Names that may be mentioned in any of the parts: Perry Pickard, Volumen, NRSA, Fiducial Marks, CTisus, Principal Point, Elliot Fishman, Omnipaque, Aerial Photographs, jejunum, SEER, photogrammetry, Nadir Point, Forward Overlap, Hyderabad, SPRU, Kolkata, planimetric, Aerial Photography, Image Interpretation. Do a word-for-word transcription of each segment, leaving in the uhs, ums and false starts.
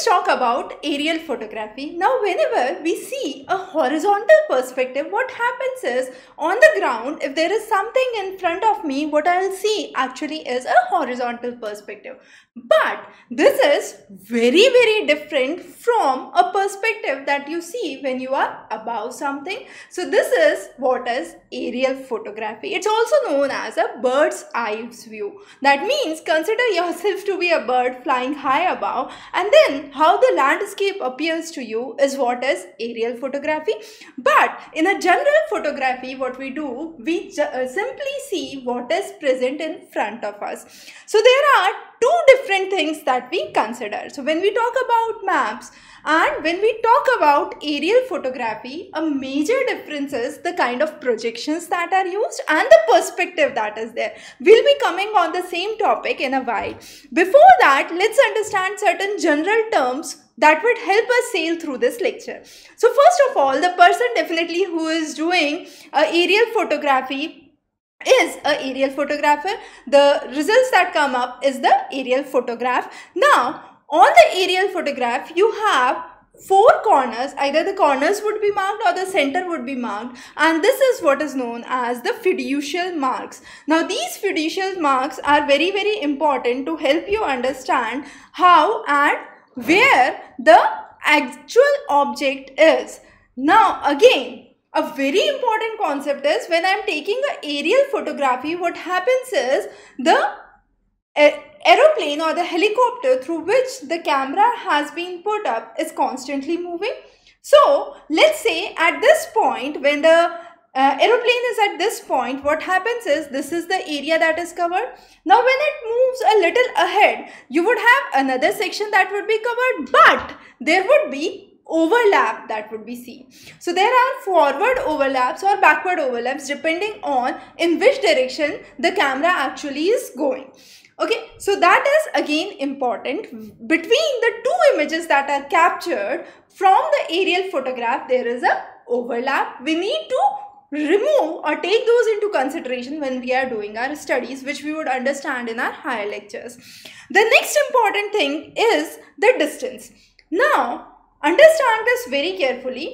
let's talk about aerial photography. Now, whenever we see a horizontal perspective, what happens is, on the ground, if there is something in front of me, what I will see actually is a horizontal perspective. But this is very, very different from a perspective that you see when you are above something. So this is what is aerial photography. It's also known as a bird's eye view. That means consider yourself to be a bird flying high above, and then how the landscape appears to you is what is aerial photography. But in a general photography, what we do, we uh, simply see what is present in front of us. So there are two different things that we consider. So when we talk about maps and when we talk about aerial photography, a major difference is the kind of projections that are used and the perspective that is there. We'll be coming on the same topic in a while. Before that, let's understand certain general terms that would help us sail through this lecture. So first of all, the person definitely who is doing uh, aerial photography is an aerial photographer. The results that come up is the aerial photograph. Now, on the aerial photograph, you have four corners. Either the corners would be marked or the center would be marked, and this is what is known as the fiducial marks. Now, these fiducial marks are very, very important to help you understand how and where the actual object is. Now, again, a very important concept is, when I am taking an aerial photography, what happens is the aeroplane or the helicopter through which the camera has been put up is constantly moving. So let's say at this point, when the Uh, aeroplane is at this point, what happens is, this is the area that is covered. Now, when it moves a little ahead, you would have another section that would be covered, but there would be overlap that would be seen. So there are forward overlaps or backward overlaps depending on in which direction the camera actually is going. Okay, so that is again important. Between the two images that are captured from the aerial photograph, there is an overlap. We need to remove or take those into consideration when we are doing our studies, which we would understand in our higher lectures. The next important thing is the distance. Now, understand this very carefully.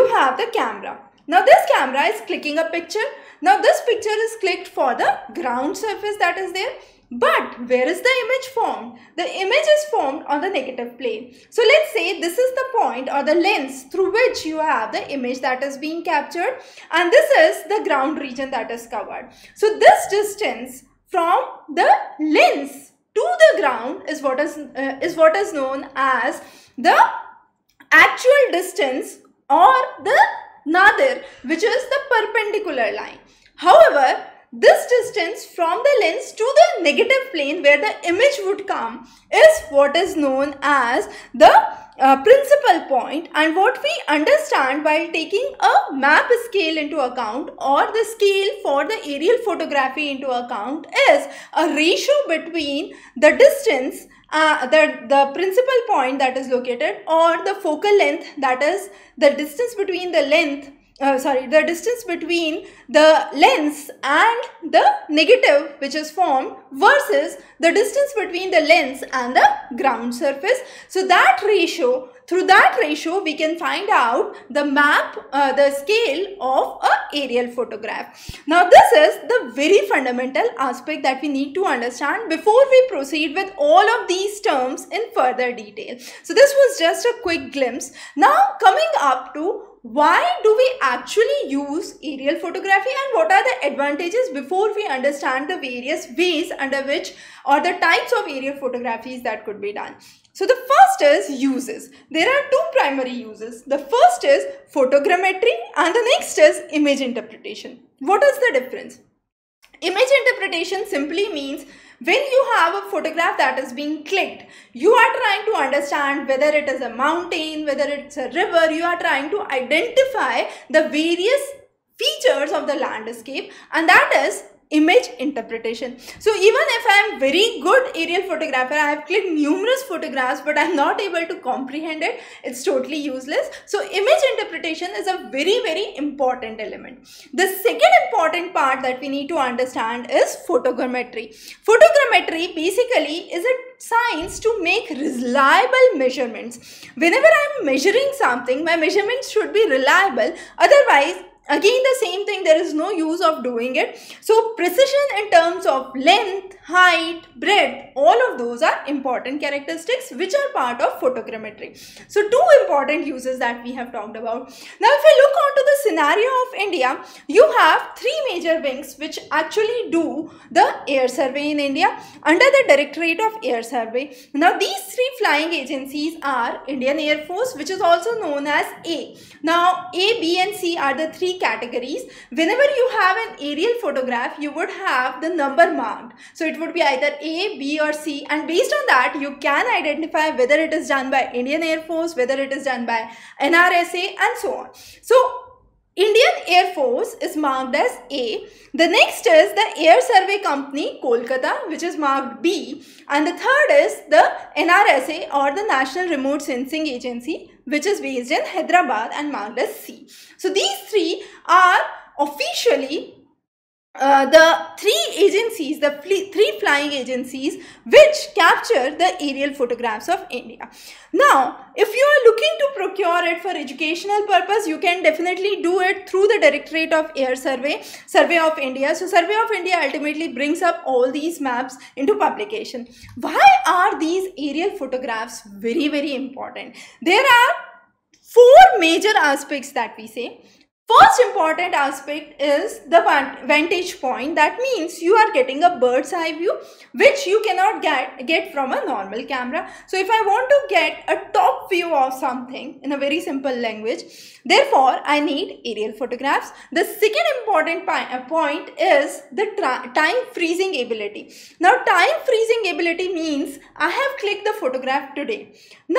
You have the camera. Now, this camera is clicking a picture. Now, this picture is clicked for the ground surface that is there. But where is the image formed? The image is formed on the negative plane. So let's say this is the point or the lens through which you have the image that is being captured, and this is the ground region that is covered. So this distance from the lens to the ground is what is, uh, is, what is known as the actual distance or the nadir, which is the perpendicular line. However, this distance from the lens to the negative plane where the image would come is what is known as the uh, principal point, and what we understand while taking a map scale into account or the scale for the aerial photography into account is a ratio between the distance, uh, the, the principal point that is located, or the focal length, that is the distance between the length Uh, sorry, the distance between the lens and the negative which is formed versus the distance between the lens and the ground surface. So that ratio, through that ratio, we can find out the map, uh, the scale of an aerial photograph. Now, this is the very fundamental aspect that we need to understand before we proceed with all of these terms in further detail. So this was just a quick glimpse. Now, coming up to why do we actually use aerial photography and what are the advantages before we understand the various ways under which or the types of aerial photographies that could be done. So the first is uses. There are two primary uses. The first is photogrammetry and the next is image interpretation. What is the difference? Image interpretation simply means, when you have a photograph that is being clicked, you are trying to understand whether it is a mountain, whether it's a river. You are trying to identify the various features of the landscape, and that is image interpretation. So even if I am very good aerial photographer, I have clicked numerous photographs but I am not able to comprehend it, it's totally useless. So image interpretation is a very very important element. The second important part that we need to understand is photogrammetry. Photogrammetry basically is a science to make reliable measurements. Whenever I am measuring something, my measurements should be reliable, otherwise again the same thing, there is no use of doing it. So precision in terms of length, height, breadth, all of those are important characteristics which are part of photogrammetry. So two important uses that we have talked about. Now if you look onto the scenario of India, you have three major wings which actually do the air survey in India under the Directorate of Air Survey. Now these three flying agencies are Indian Air Force, which is also known as A. Now A, B and C are the three categories. Whenever you have an aerial photograph, you would have the number marked. So it would be either A, B or C, and based on that you can identify whether it is done by Indian Air Force, whether it is done by N R S A and so on. So Indian Air Force is marked as A. The next is the Air Survey Company, Kolkata, which is marked B. And the third is the N R S A or the National Remote Sensing Agency, which is based in Hyderabad and marked as C. So these three are officially Uh, the three agencies, the fl- three flying agencies which capture the aerial photographs of India. Now, if you are looking to procure it for educational purpose, you can definitely do it through the Directorate of Air Survey, Survey of India. So, Survey of India ultimately brings up all these maps into publication. Why are these aerial photographs very, very important? There are four major aspects that we say. First important aspect is the vantage point. That means you are getting a bird's eye view which you cannot get, get from a normal camera. So if I want to get a top view of something in a very simple language, therefore I need aerial photographs. The second important point is the time freezing ability. Now time freezing ability means I have clicked the photograph today.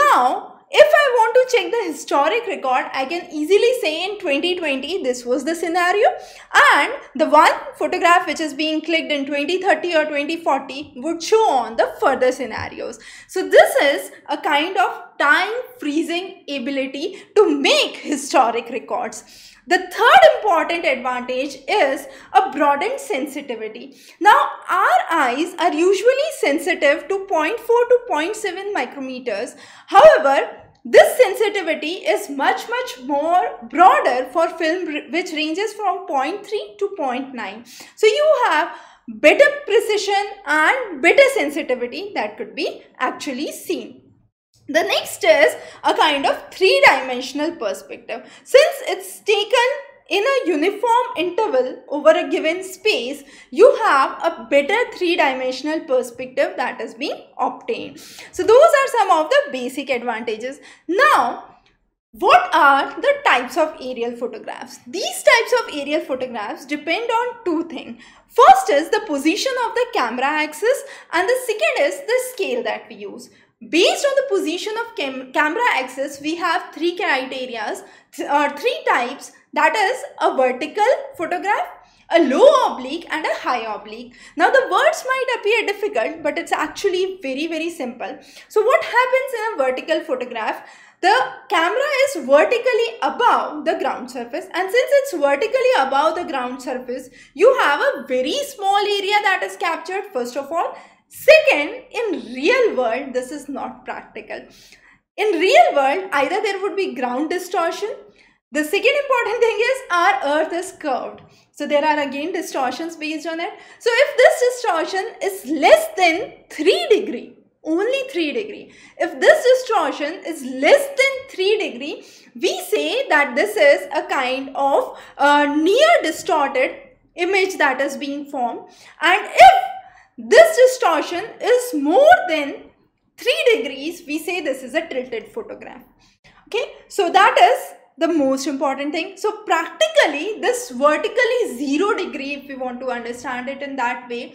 Now if I want to check the historic record, I can easily say in twenty twenty this was the scenario, and the one photograph which is being clicked in twenty thirty or twenty forty would show on the further scenarios. So this is a kind of time freezing ability to make historic records. The third important advantage is a broadened sensitivity. Now our eyes are usually sensitive to zero point four to zero point seven micrometers. However, this sensitivity is much much more broader for film which ranges from zero point three to zero point nine. So you have better precision and better sensitivity that could be actually seen. The next is a kind of three-dimensional perspective. Since it's taken in a uniform interval over a given space, you have a better three-dimensional perspective that is being obtained. So those are some of the basic advantages. Now, what are the types of aerial photographs? These types of aerial photographs depend on two things. First is the position of the camera axis, and the second is the scale that we use. Based on the position of cam camera axis, we have three criteria th or three types, that is a vertical photograph, a low oblique and a high oblique. Now the words might appear difficult but it's actually very very simple. So what happens in a vertical photograph? The camera is vertically above the ground surface, and since it's vertically above the ground surface, you have a very small area that is captured first of all. Second, in real world, this is not practical. In real world, either there would be ground distortion. The second important thing is our earth is curved. So there are again distortions based on it. So if this distortion is less than three degrees, only three degrees. If this distortion is less than three degrees, we say that this is a kind of uh, near distorted image that is being formed. And if this distortion is more than three degrees, we say this is a tilted photograph. Okay, so that is the most important thing. So practically this vertically zero degree, if we want to understand it in that way,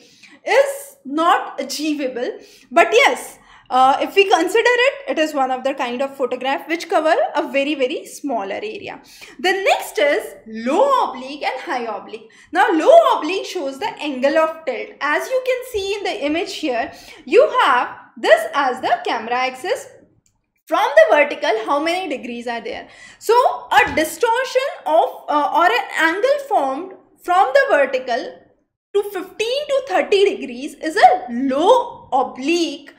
is not achievable. But yes, Uh, if we consider it, it is one of the kind of photograph which cover a very, very smaller area. The next is low oblique and high oblique. Now, low oblique shows the angle of tilt. As you can see in the image here, you have this as the camera axis. From the vertical, how many degrees are there? So, a distortion of uh, or an angle formed from the vertical to fifteen to thirty degrees is a low oblique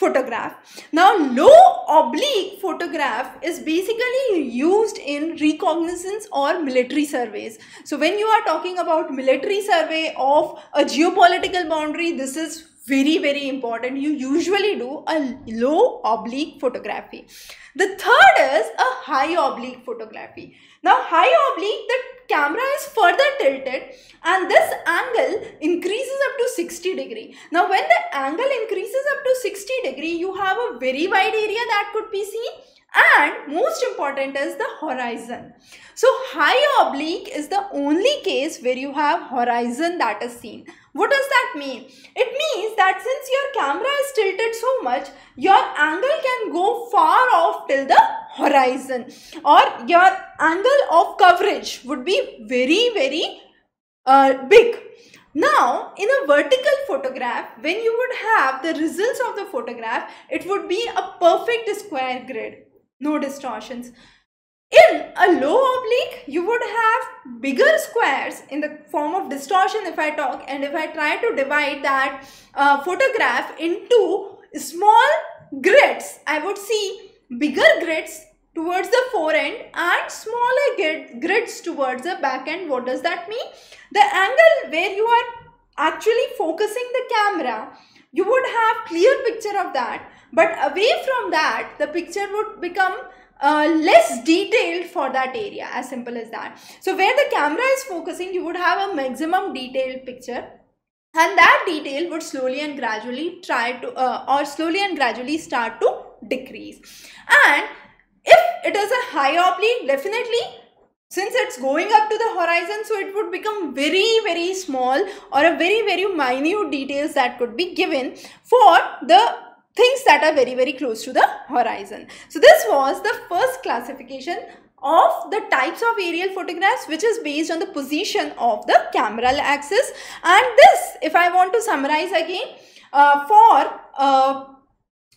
photograph. Now, low oblique photograph is basically used in reconnaissance or military surveys. So, when you are talking about military survey of a geopolitical boundary, this is very, very important. You usually do a low oblique photography. The third is a high oblique photography. Now, high oblique, the camera is further tilted and this angle increases up to sixty degree. Now, when the angle increases up to sixty degree, you have a very wide area that could be seen. And most important is the horizon. So, high oblique is the only case where you have horizon that is seen. What does that mean? It means that since your camera is tilted so much, your angle can go far off till the horizon, or your angle of coverage would be very, very uh, big. Now, in a vertical photograph, when you would have the results of the photograph, it would be a perfect square grid. No distortions. In a low oblique, you would have bigger squares in the form of distortion if I talk, and if I try to divide that uh, photograph into small grids, I would see bigger grids towards the forend and smaller grid, grids towards the back end. What does that mean? The angle where you are actually focusing the camera, you would have clear picture of that, but away from that, the picture would become uh, less detailed for that area, as simple as that. So, where the camera is focusing, you would have a maximum detailed picture, and that detail would slowly and gradually try to uh, or slowly and gradually start to decrease. And if it is a high oblique, definitely, since it's going up to the horizon, so it would become very, very small or a very, very minute details that could be given for the things that are very, very close to the horizon. So, this was the first classification of the types of aerial photographs, which is based on the position of the camera axis. And this, if I want to summarize again, uh, for uh,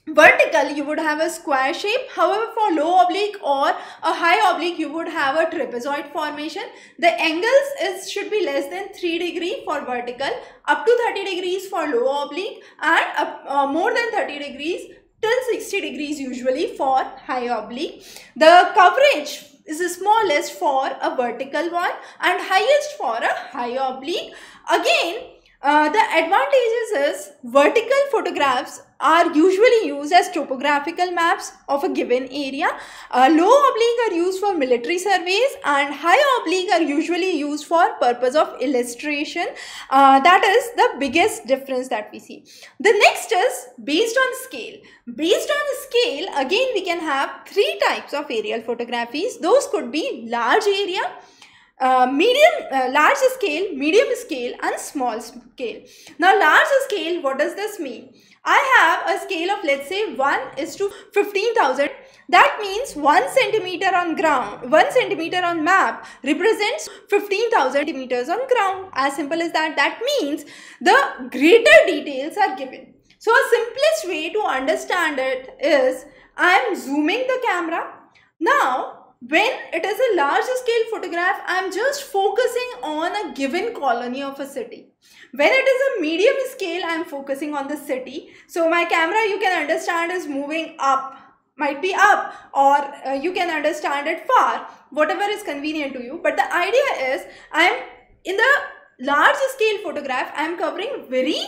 vertical, you would have a square shape. However, for low oblique or a high oblique, you would have a trapezoid formation. The angles is should be less than three degree for vertical, up to thirty degrees for low oblique, and up, uh, more than thirty degrees till sixty degrees usually for high oblique. The coverage is the smallest for a vertical one and highest for a high oblique. Again, Uh, the advantages is vertical photographs are usually used as topographical maps of a given area. Uh, low oblique are used for military surveys and high oblique are usually used for purpose of illustration. Uh, that is the biggest difference that we see. The next is based on scale. Based on scale, again we can have three types of aerial photographies. Those could be large area, Uh, medium, uh, large scale, medium scale and small scale. Now, large scale, what does this mean? I have a scale of, let's say, one is to fifteen thousand. That means one centimeter on ground, one centimeter on map represents fifteen thousand centimeters on ground. As simple as that. That means the greater details are given. So, a simplest way to understand it is I am zooming the camera. Now, when it is a large scale photograph, I am just focusing on a given colony of a city. When it is a medium scale, I am focusing on the city. So, my camera, you can understand, is moving up, might be up, or uh, you can understand it far, whatever is convenient to you. But the idea is, I am in the large scale photograph, I am covering very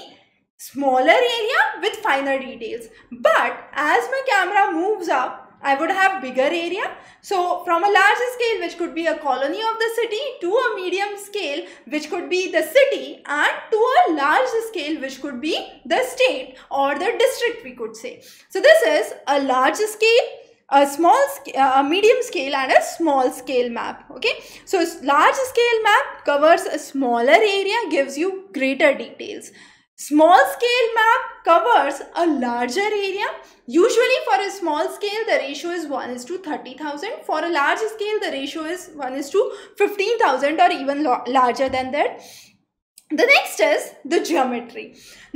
smaller area with finer details. But as my camera moves up, I would have bigger area. So, from a large scale, which could be a colony of the city, to a medium scale, which could be the city, and to a large scale, which could be the state or the district, we could say. So, this is a large scale, a small scale, a medium scale and a small scale map. Okay. So, large scale map covers a smaller area, gives you greater details. Small scale map covers a larger area. Usually for a small scale the ratio is one is to thirty thousand. For a large scale the ratio is one is to fifteen thousand or even larger than that. The next is the geometry.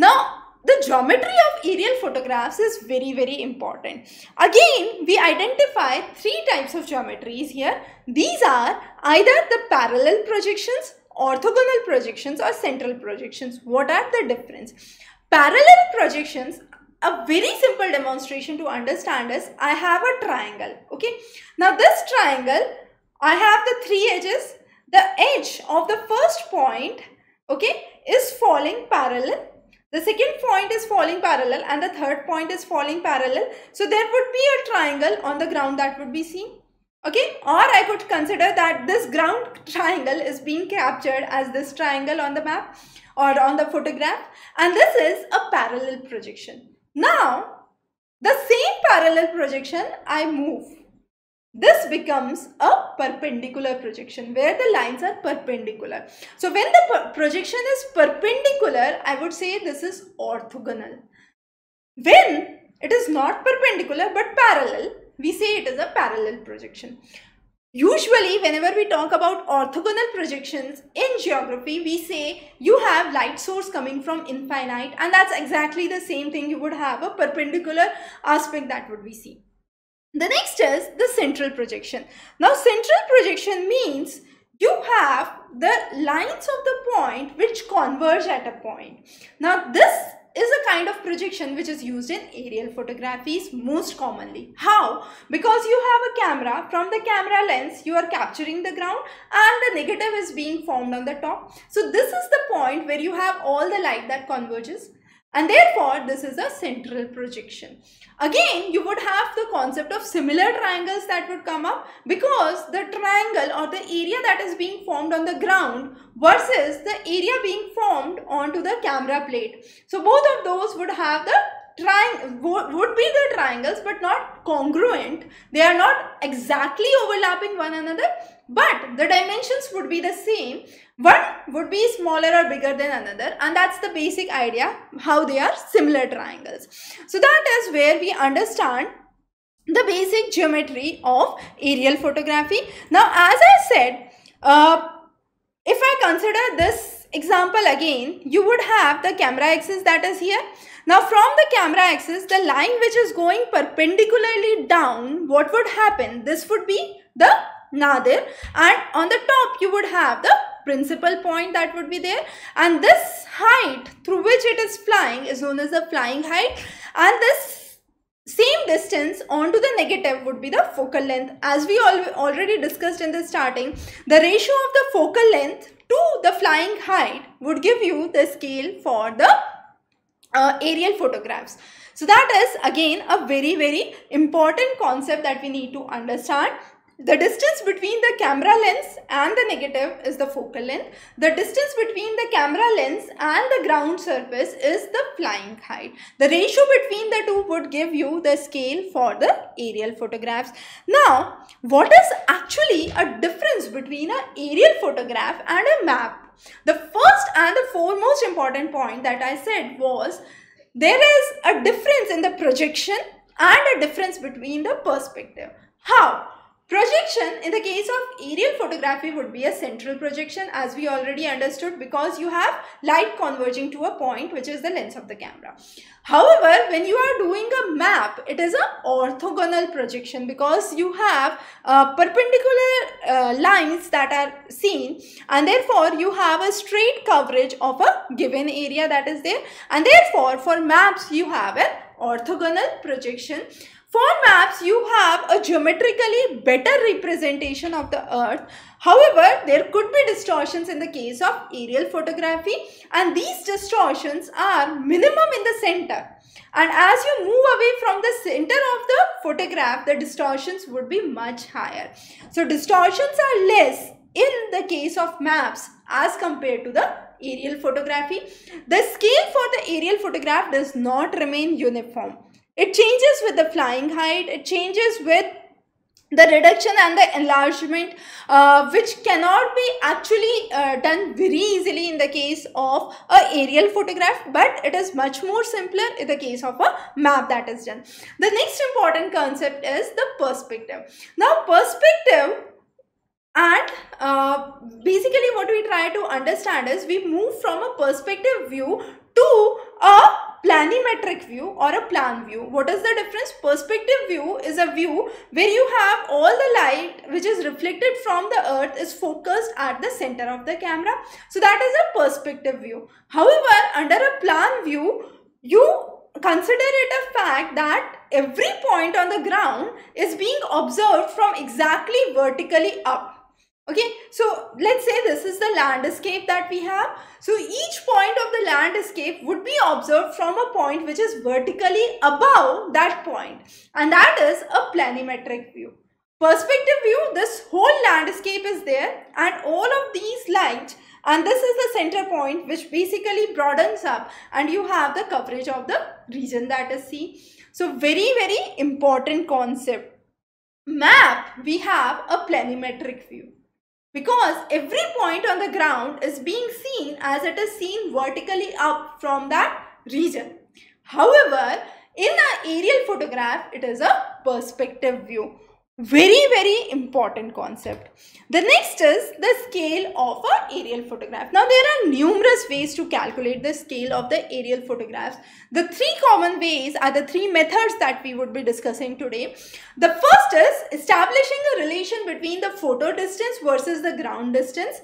Now the geometry of aerial photographs is very very important. Again, we identify three types of geometries here. These are either the parallel projections, orthogonal projections or central projections. What are the difference? Parallel projections, a very simple demonstration to understand is I have a triangle. Okay. Now this triangle, I have the three edges. The edge of the first point, okay, is falling parallel. The second point is falling parallel and the third point is falling parallel. So there would be a triangle on the ground that would be seen. Okay, or I could consider that this ground triangle is being captured as this triangle on the map or on the photograph, and this is a parallel projection. Now, the same parallel projection I move. This becomes a perpendicular projection where the lines are perpendicular. So when the projection is perpendicular, I would say this is orthogonal. When it is not perpendicular but parallel, we say it is a parallel projection. Usually, whenever we talk about orthogonal projections in geography, we say you have light source coming from infinite, and that's exactly the same thing you would have a perpendicular aspect that would be seen. The next is the central projection. Now, central projection means you have the lines of the point which converge at a point. Now, this is a kind of projection which is used in aerial photographies most commonly. How? Because you have a camera, from the camera lens you are capturing the ground and the negative is being formed on the top. So this is the point where you have all the light that converges, and therefore this is a central projection. Again, you would have the concept of similar triangles that would come up, because the triangle or the area that is being formed on the ground versus the area being formed onto the camera plate. So both of those would have the triangle, would be the triangles, but not congruent. They are not exactly overlapping one another, but the dimensions would be the same. One would be smaller or bigger than another, and that's the basic idea how they are similar triangles. So that is where we understand the basic geometry of aerial photography. Now, as I said, uh, if I consider this example again, you would have the camera axis that is here. Now from the camera axis, the line which is going perpendicularly down, what would happen? This would be the nadir, and on the top you would have the principal point that would be there, and this height through which it is flying is known as the flying height, and this same distance onto the negative would be the focal length. As we al- already discussed in the starting, the ratio of the focal length to the flying height would give you the scale for the uh, aerial photographs. So that is again a very very important concept that we need to understand. The distance between the camera lens and the negative is the focal length. The distance between the camera lens and the ground surface is the flying height. The ratio between the two would give you the scale for the aerial photographs. Now, what is actually a difference between an aerial photograph and a map? The first and the foremost important point that I said was there is a difference in the projection and a difference between the perspective. How? Projection in the case of aerial photography would be a central projection, as we already understood, because you have light converging to a point which is the lens of the camera. However, when you are doing a map, it is an orthogonal projection, because you have uh, perpendicular uh, lines that are seen, and therefore you have a straight coverage of a given area that is there, and therefore for maps you have an orthogonal projection. For maps, you have a geometrically better representation of the earth. However, there could be distortions in the case of aerial photography, and these distortions are minimum in the center. And as you move away from the center of the photograph, the distortions would be much higher. So distortions are less in the case of maps as compared to the aerial photography. The scale for the aerial photograph does not remain uniform. It changes with the flying height, it changes with the reduction and the enlargement, uh, which cannot be actually uh, done very easily in the case of an aerial photograph, but it is much more simpler in the case of a map that is done. The next important concept is the perspective. Now, perspective and uh, basically what we try to understand is we move from a perspective view to a planimetric view or a plan view. What is the difference? Perspective view is a view where you have all the light which is reflected from the earth is focused at the center of the camera. So that is a perspective view. However, under a plan view, you consider it a fact that every point on the ground is being observed from exactly vertically up. Okay, so let's say this is the landscape that we have. So each point of the landscape would be observed from a point which is vertically above that point, and that is a planimetric view. Perspective view, this whole landscape is there and all of these lights, and this is the center point which basically broadens up and you have the coverage of the region that is seen. So very, very important concept. Map, we have a planimetric view, because every point on the ground is being seen as it is seen vertically up from that region. However, in an aerial photograph, it is a perspective view. Very, very important concept. The next is the scale of an aerial photograph. Now, there are numerous ways to calculate the scale of the aerial photographs. The three common ways are the three methods that we would be discussing today. The first is establishing a relation between the photo distance versus the ground distance,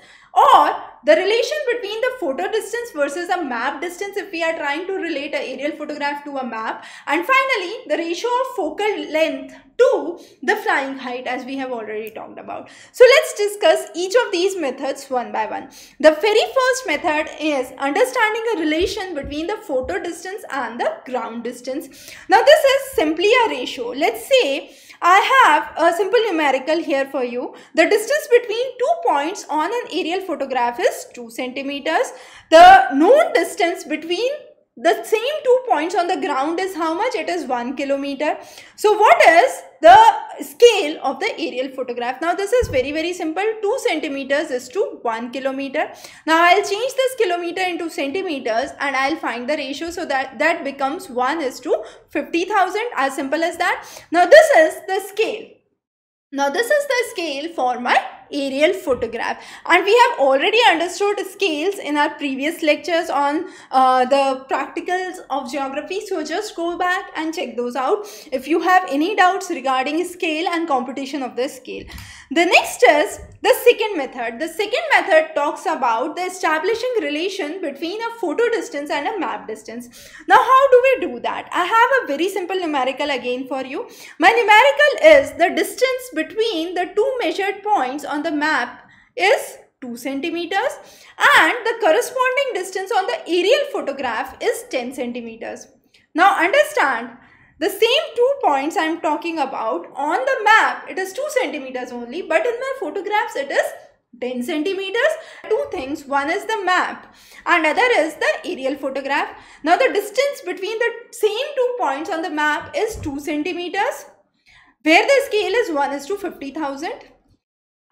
or the relation between the photo distance versus a map distance if we are trying to relate an aerial photograph to a map. And finally, the ratio of focal length to the flying height, as we have already talked about. So let's discuss each of these methods one by one. The very first method is understanding a relation between the photo distance and the ground distance. Now this is simply a ratio. Let's say I have a simple numerical here for you. The distance between two points on an aerial photograph is two centimeters. The known distance between the same two points on the ground is how much? It is one kilometer. So what is the scale of the aerial photograph? Now this is very, very simple. two centimeters is to one kilometer. Now I'll change this kilometer into centimeters and I'll find the ratio, so that that becomes one is to fifty thousand, as simple as that. Now this is the scale. Now this is the scale for my aerial photograph, and we have already understood scales in our previous lectures on uh, the practicals of geography. So just go back and check those out if you have any doubts regarding scale and computation of the scale. The next is the second method. The second method talks about the establishing relation between a photo distance and a map distance. Now how do we do that? I have a very simple numerical again for you. My numerical is the distance between the two measured points on the map is two centimeters, and the corresponding distance on the aerial photograph is ten centimeters. Now understand, the same two points I am talking about, on the map it is two centimeters only, but in my photographs it is ten centimeters. Two things, one is the map and other is the aerial photograph. Now the distance between the same two points on the map is two centimeters, where the scale is one is to fifty thousand.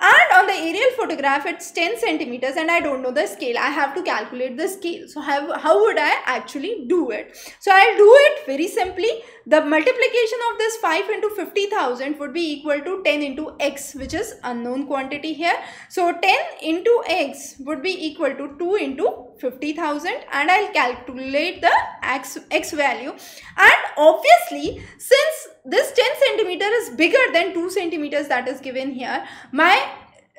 And on the aerial photograph, it's ten centimeters, and I don't know the scale. I have to calculate the scale. So how, how would I actually do it? So I'll do it very simply. The multiplication of this five into fifty thousand would be equal to ten into x, which is unknown quantity here. So ten into x would be equal to two into fifty thousand, and I'll calculate the x, x value. And obviously, since this ten centimeter is bigger than two centimeters that is given here, my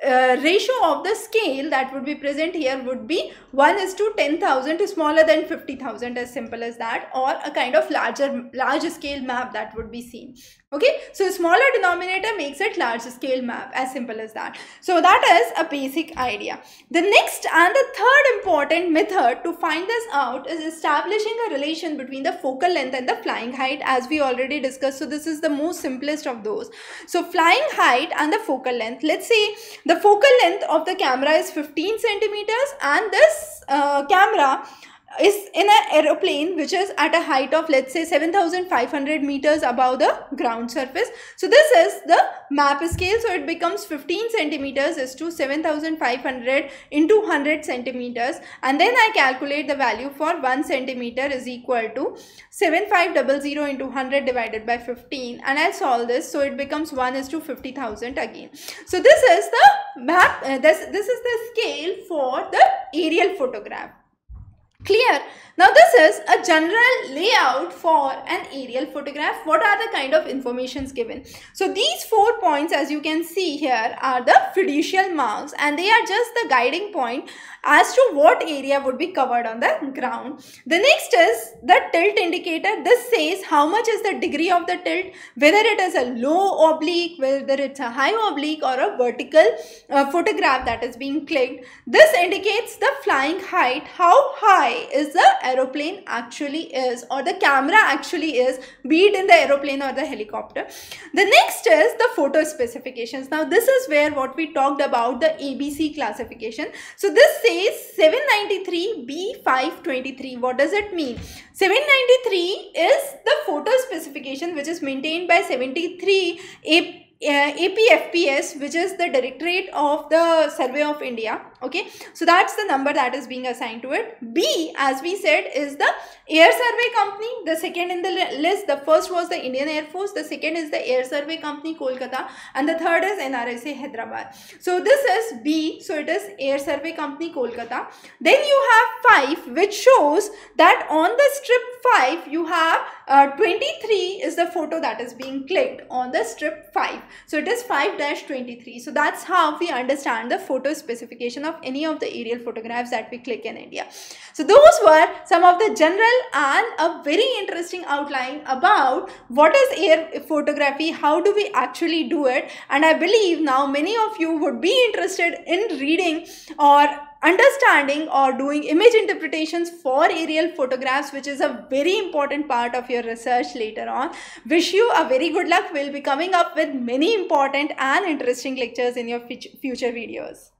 uh, ratio of the scale that would be present here would be one is to ten thousand, is smaller than fifty thousand, as simple as that, or a kind of larger large scale map that would be seen. Okay, so smaller denominator makes it large scale map, as simple as that. So that is a basic idea. The next and the third important method to find this out is establishing a relation between the focal length and the flying height, as we already discussed. So this is the most simplest of those. So flying height and the focal length. Let's say the focal length of the camera is fifteen centimeters, and this uh, camera is in an aeroplane which is at a height of, let's say, seven thousand five hundred meters above the ground surface. So this is the map scale. So it becomes fifteen centimeters is to seven thousand five hundred into one hundred centimeters. And then I calculate the value for one centimeter is equal to seven thousand five hundred into one hundred divided by fifteen. And I solve this. So it becomes one is to fifty thousand again. So this is the map, uh, this, this is the scale for the aerial photograph. Clear? Now this is a general layout for an aerial photograph. What are the kind of informations given? So these four points, as you can see here, are the fiducial marks, and they are just the guiding point as to what area would be covered on the ground. The next is the tilt indicator. This says how much is the degree of the tilt, whether it is a low oblique, whether it's a high oblique, or a vertical uh, photograph that is being clicked. This indicates the flying height, how high is the aeroplane actually is, or the camera actually is, be it in the aeroplane or the helicopter. The next is the photo specifications. Now this is where what we talked about, the A B C classification. So this says seven ninety-three B five twenty-three. What does it mean? seven ninety-three is the photo specification which is maintained by seventy-three A P F P S, which is the Directorate of the Survey of India. Okay, so that's the number that is being assigned to it. B, as we said, is the Air Survey Company, the second in the list. The first was the Indian Air Force, the second is the Air Survey Company Kolkata, and the third is N R S A Hyderabad. So this is B, so it is Air Survey Company Kolkata. Then you have five, which shows that on the strip five you have uh, twenty-three is the photo that is being clicked on the strip five. So it is five dash twenty-three. So that's how we understand the photo specification of any of the aerial photographs that we click in India. So those were some of the general and a very interesting outline about what is air photography, how do we actually do it. And I believe now many of you would be interested in reading or understanding or doing image interpretations for aerial photographs, which is a very important part of your research later on. Wish you a very good luck. We'll be coming up with many important and interesting lectures in your future videos.